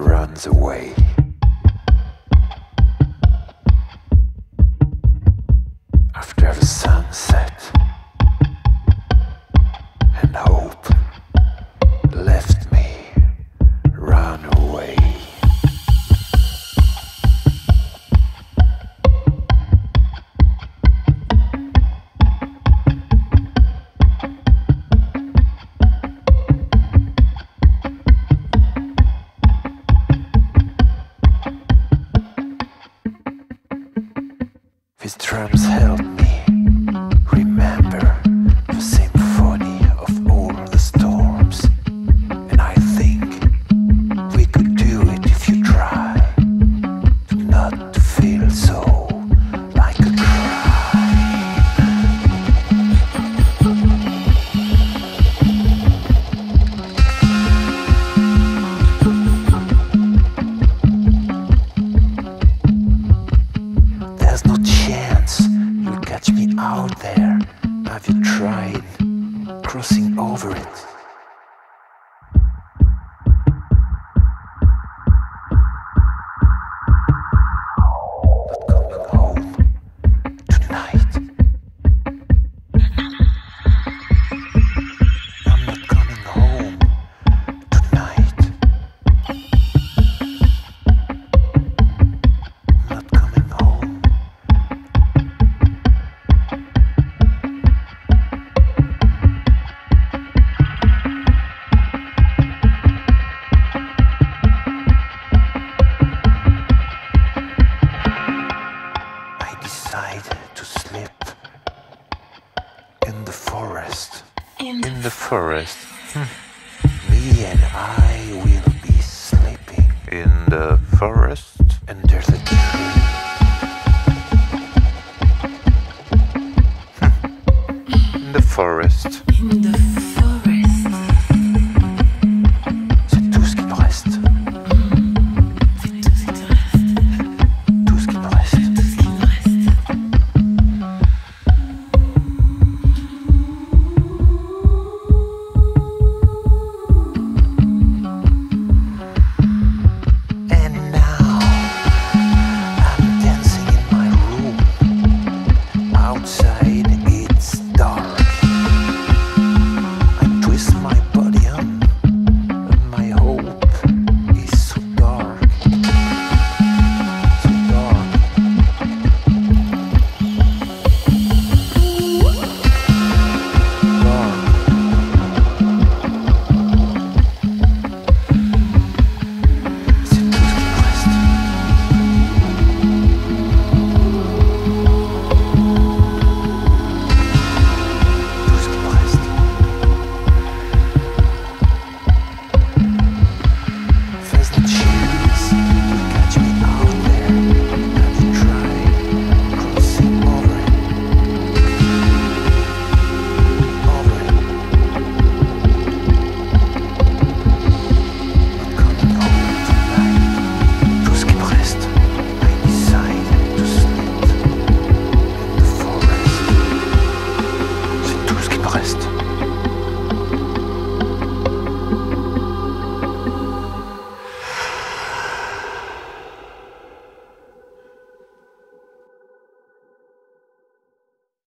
runs away. After the sunset and hope left me, run away. These drums help me remember the symphony of all the storms, and I think we could do it if you try not to feel so like a cry. There's no catch me out there. Have you tried crossing over it? To sleep in the forest. In the forest. Me and I will be sleeping in the forest under the tree. In the forest. In the